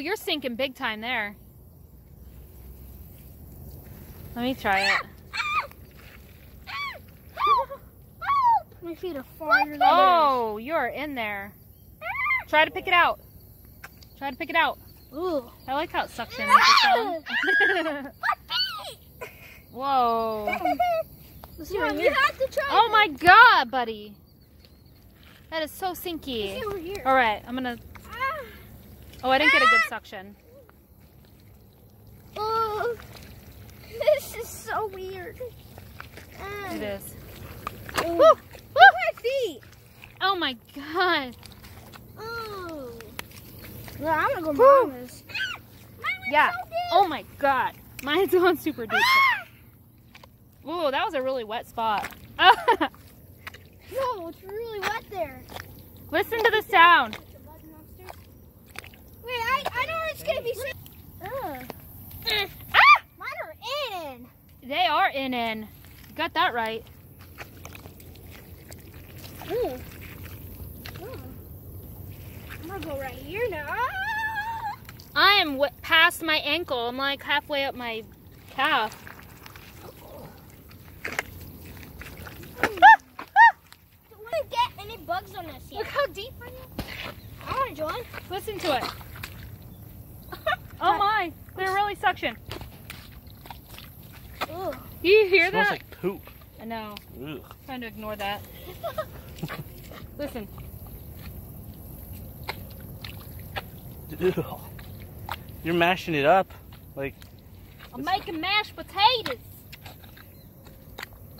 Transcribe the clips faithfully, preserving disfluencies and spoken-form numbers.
you're sinking big time there. Let me try it. My feet are farther than oh, yours. You're in there. Try to pick it out. Try to pick it out. Ooh. I like how it sucks in. Whoa. Mom, you have to try oh my god, buddy. That is so sinky. Alright, I'm gonna... Oh, I didn't get a good suction. Oh, this is so weird. It is. Oh. Woo! Woo! My feet! Oh my god. Oh. No, I'm gonna go mom this. Yeah. So oh my god. Mine's on super deep. Ooh, that was a really wet spot. No, it's really wet there. Listen to the sound. Wait, I, I know it's gonna be. Ugh. Ah! Mine are in. They are in in. You got that right. Ooh. Ooh. I'm gonna go right here now. I am w past my ankle. I'm like halfway up my calf. Bugs on us here. Look how deep I am. I want to join. Listen to it. Oh my, they're really suction. Ugh. Do you hear it that? Smells like poop. I know. Ugh. I'm trying to ignore that. Listen. Ew. You're mashing it up. Like. I'm making mashed potatoes.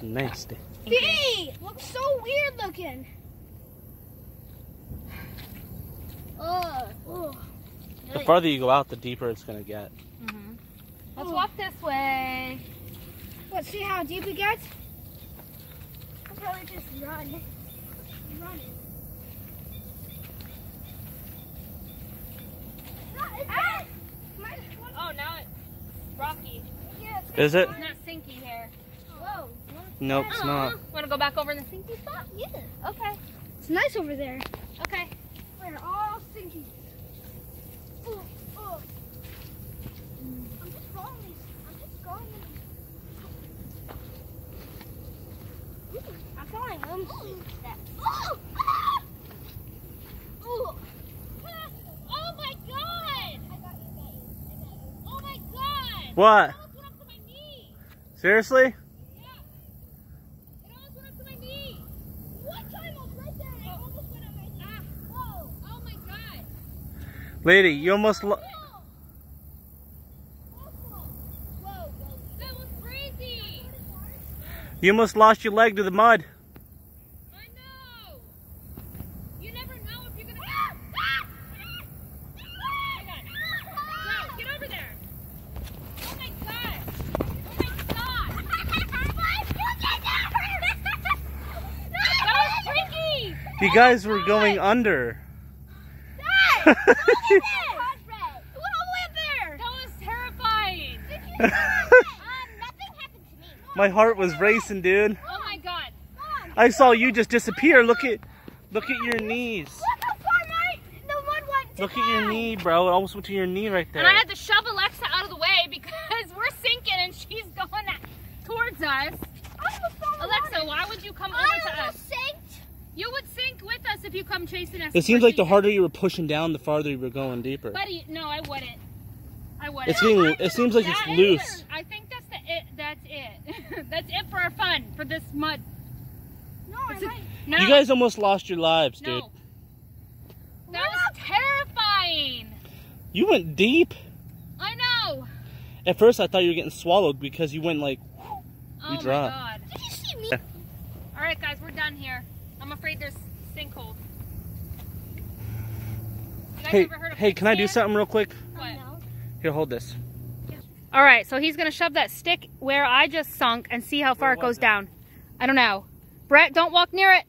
Nasty. Dee! Looks so weird looking. The farther you go out, the deeper it's gonna get. Mm-hmm. Let's walk this way. Let's see how deep it gets. I'll probably just run. Run it. Ah! Oh, now it's rocky. Yeah, it's is it? It's not sinky here. Whoa. Nope, it's not. Want to go back over in the sinky spot? Yeah. Okay. It's nice over there. Okay. We're all sinking. Oh, oh. I'm just going. I'm just going. I'm falling. I'm falling. Oh, oh. Oh my god! I got you, guys. I got you. Oh my god! What? It almost went up to my knee. Seriously? Yeah. It almost went up to my knee. What time was right there? I almost went up my knee. Ah. Whoa! Oh my god! Lady, you almost lo- that was crazy! You almost lost your leg to the mud. I know! You never know if you're gonna- Oh my god! No, get over there! Oh my god! Oh my god! That was freaky! You guys were going under. It went all the way up there. That was terrifying. Did you um, nothing happened to me. Mom, my heart was racing, dude. Oh my god. Mom, I saw you just disappear. Look at look at your knees. Look how far my the mud went to. Look at your knee, bro. It almost went to your knee right there. And I had to shove Alexa out of the way because we're sinking and she's going towards us. Alexa, why would you come over to us? You would sink with us if you come chasing us. It seems like the harder you were pushing down, the farther you were going deeper. Buddy, no, I wouldn't. I wouldn't. It's being, it seems like it's loose. I think that's the it. That's it. That's it for our fun for this mud. No, I might. No. You guys almost lost your lives, dude. No. That was terrifying. You went deep. I know. At first, I thought you were getting swallowed because you went like. Whoosh, oh you dropped. My god! Did you see me? All right, guys, we're done here. I'm afraid there's sinkhole. Hey, hey, can I do something real quick? What? Here, hold this. All right, so he's gonna shove that stick where I just sunk and see how far it goes down. I don't know. Brett, don't walk near it.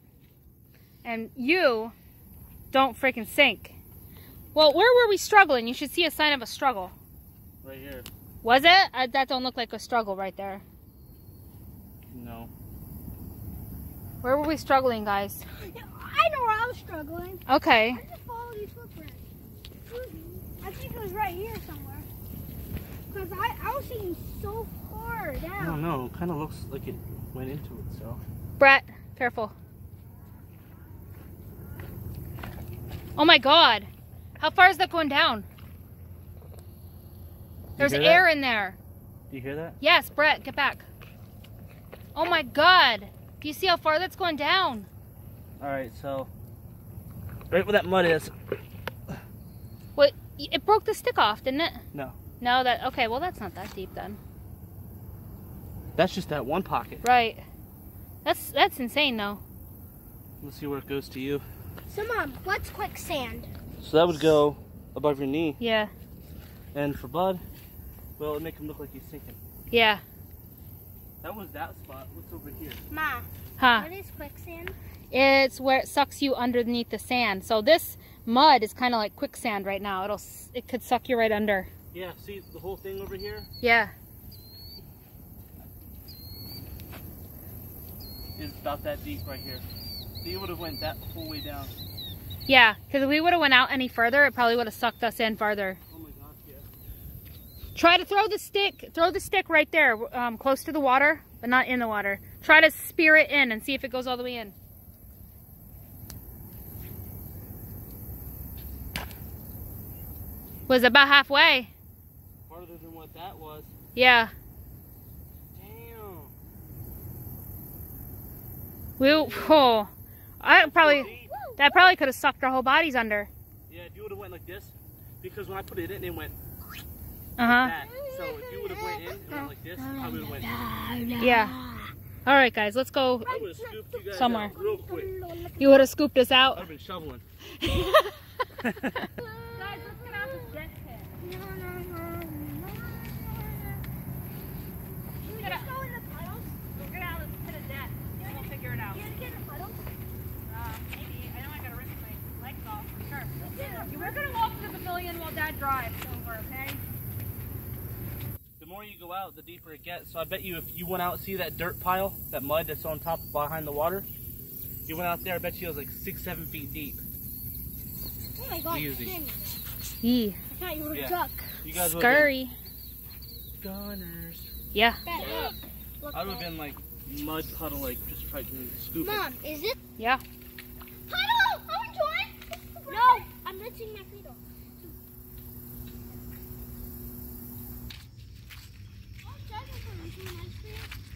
And you don't freaking sink. Well, where were we struggling? You should see a sign of a struggle. Right here. Was it? I, that don't look like a struggle right there. No. Where were we struggling, guys? I know where I was struggling. Okay. I just followed these footprints. I think it was right here somewhere. Because I, I was seeing so far down. I don't know. It kind of looks like it went into itself. Brett, careful. Oh my God. How far is that going down? There's air in there. Do you hear that? Yes, Brett, get back. Oh my God. Do you see how far that's going down? All right, so right where that mud is. What? It broke the stick off, didn't it? No. No, that, okay, well that's not that deep then. That's just that one pocket. Right. That's, that's insane though. Let's see where it goes to you. So Mom, what's quicksand? So that would go above your knee. Yeah. And for Bud, well, it'd make him look like he's sinking. Yeah. That was that spot. What's over here? Ma, huh. What is quicksand? It's where it sucks you underneath the sand. So this mud is kind of like quicksand right now. It'll, it could suck you right under. Yeah, see the whole thing over here? Yeah. It's about that deep right here. So you would have went that whole way down. Yeah, because if we would have went out any further, it probably would have sucked us in farther. Oh my gosh, yeah. Try to throw the stick, throw the stick right there, um, close to the water, but not in the water. Try to spear it in and see if it goes all the way in. Was about halfway. Farther than what that was. Yeah. Damn. We, oh, I probably, that probably could have sucked our whole bodies under. Yeah, if you would have went like this, because when I put it in, it went uh huh. Like that. So if you would have went in and went like this, I would have went. Yeah. All right, guys, let's go I would have scooped you guys somewhere. Out real quick. You would have scooped us out. I've been shoveling. Out the deeper it gets. So I bet you if you went out, see that dirt pile, that mud that's on top behind the water, you went out there, I bet you it was like six seven feet deep. Oh my God, easy. Yeah. I thought you were a yeah. duck. You guys scurry gunners. Yeah, yeah. I would have been like mud puddle, like just try to scoop Mom, it. Is it? Yeah. Puddle! I want one! No! I'm rinsing my feet off. Thank you.